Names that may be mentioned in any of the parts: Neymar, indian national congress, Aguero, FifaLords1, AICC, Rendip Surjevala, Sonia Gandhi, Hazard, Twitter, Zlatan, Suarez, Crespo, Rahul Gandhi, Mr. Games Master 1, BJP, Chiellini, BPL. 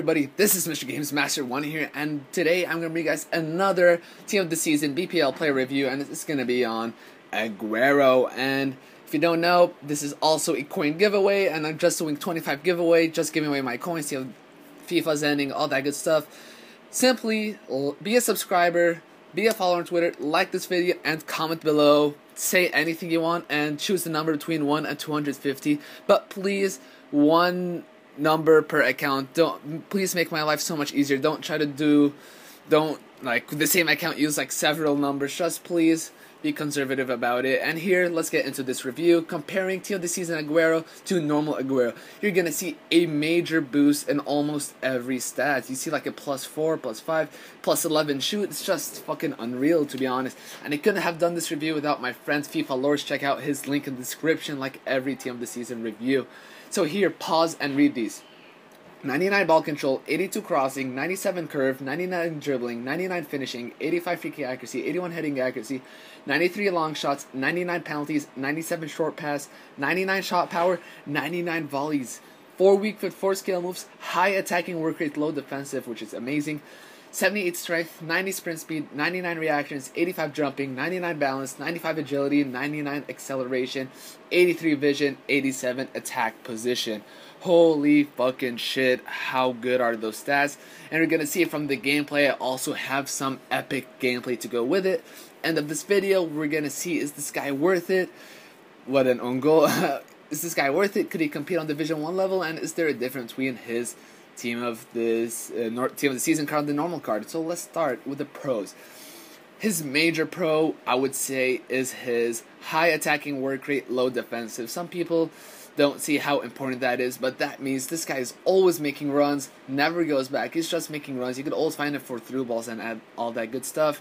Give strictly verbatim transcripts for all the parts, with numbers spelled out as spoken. everybody, this is Mister Games Master one here, and today I'm going to bring you guys another Team of the Season B P L player review, and it's going to be on Aguero. And if you don't know, this is also a coin giveaway, and I'm just doing twenty-five giveaway, just giving away my coins, you know, FIFA's ending, all that good stuff. Simply be a subscriber, be a follower on Twitter, like this video, and comment below. Say anything you want, and choose the number between one and two hundred fifty, but please, one number per account. Don't please make my life so much easier. Don't try to do, don't like the same account use like several numbers. Just please be conservative about it. And here, let's get into this review comparing Team of the Season Aguero to normal Aguero. You're gonna see a major boost in almost every stat. You see like a plus four, plus five, plus eleven shoot. It's just fucking unreal, to be honest. And I couldn't have done this review without my friend FIFA Lords. Check out his link in the description, like every Team of the Season review. So here, pause and read these. ninety-nine ball control, eighty-two crossing, ninety-seven curve, ninety-nine dribbling, ninety-nine finishing, eighty-five free kick accuracy, eighty-one heading accuracy, ninety-three long shots, ninety-nine penalties, ninety-seven short pass, ninety-nine shot power, ninety-nine volleys, four weak foot, four skill moves, high attacking work rate, low defensive, which is amazing, seventy-eight strength, ninety sprint speed, ninety-nine reactions, eighty-five jumping, ninety-nine balance, ninety-five agility, ninety-nine acceleration, eighty-three vision, eighty-seven attack position. Holy fucking shit, how good are those stats? And we're gonna see it from the gameplay. I also have some epic gameplay to go with it. End of this video, we're gonna see, is this guy worth it? What an own goal. Is this guy worth it? Could he compete on Division one level? And is there a difference between his Team of this uh, nor team of the season card, the normal card? So let's start with the pros. His major pro, I would say, is his high attacking work rate, low defensive. Some people don't see how important that is, but that means this guy is always making runs, never goes back. He's just making runs. You could always find him for through balls and add all that good stuff.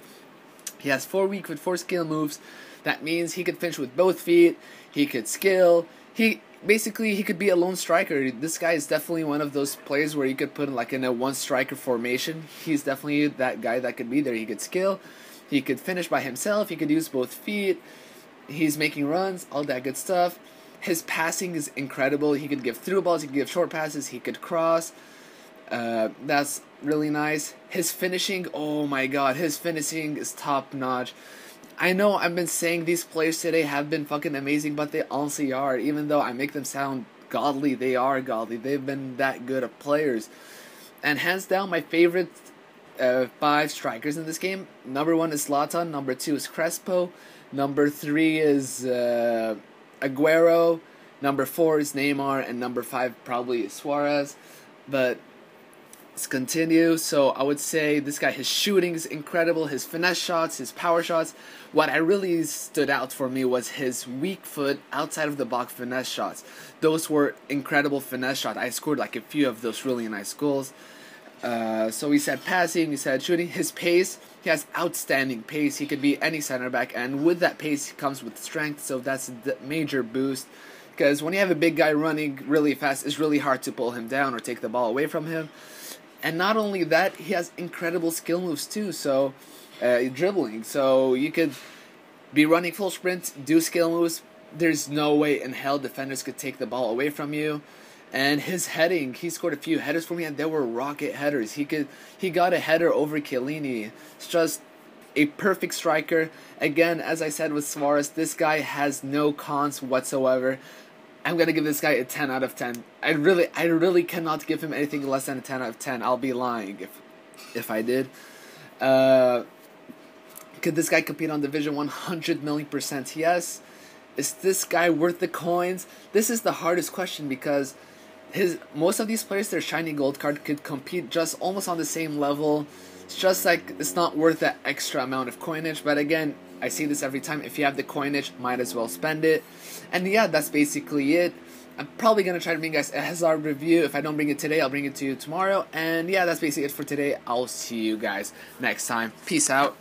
He has four weak with four skill moves. That means he could finish with both feet. He could skill. He. Basically, he could be a lone striker. This guy is definitely one of those players where you could put him like in a one-striker formation. He's definitely that guy that could be there. He could skill, he could finish by himself, he could use both feet, he's making runs, all that good stuff. His passing is incredible. He could give through balls, he could give short passes, he could cross. Uh, that's really nice. His finishing, oh my god, his finishing is top-notch. I know I've been saying these players today have been fucking amazing, but they honestly are. Even though I make them sound godly, they are godly. They've been that good of players. And hands down, my favorite uh, five strikers in this game. Number one is Zlatan. Number two is Crespo. Number three is uh, Aguero. Number four is Neymar. And number five probably is Suarez. But let's continue. So I would say this guy, his shooting is incredible, his finesse shots, his power shots. What I really stood out for me was his weak foot outside of the box finesse shots. Those were incredible finesse shots. I scored like a few of those really nice goals. Uh, so we said passing, we said shooting. His pace, he has outstanding pace. He could be any center back, and with that pace he comes with strength, so that's a major boost. Because when you have a big guy running really fast, it's really hard to pull him down or take the ball away from him. And not only that, he has incredible skill moves too, so uh, dribbling. So you could be running full sprints, do skill moves. There's no way in hell defenders could take the ball away from you. And his heading, he scored a few headers for me, and they were rocket headers. He could, he got a header over Chiellini. It's just a perfect striker. Again, as I said with Suarez, this guy has no cons whatsoever. I'm gonna give this guy a ten out of ten. I really, I really cannot give him anything less than a ten out of ten. I'll be lying if, if I did. Uh, could this guy compete on Division one hundred million percent? Yes. Is this guy worth the coins? This is the hardest question, because his most of these players, their shiny gold card, could compete just almost on the same level. It's just like it's not worth that extra amount of coinage. But again, I see this every time. If you have the coinage, might as well spend it. And yeah, that's basically it. I'm probably going to try to bring you guys a Hazard review. If I don't bring it today, I'll bring it to you tomorrow. And yeah, that's basically it for today. I'll see you guys next time. Peace out.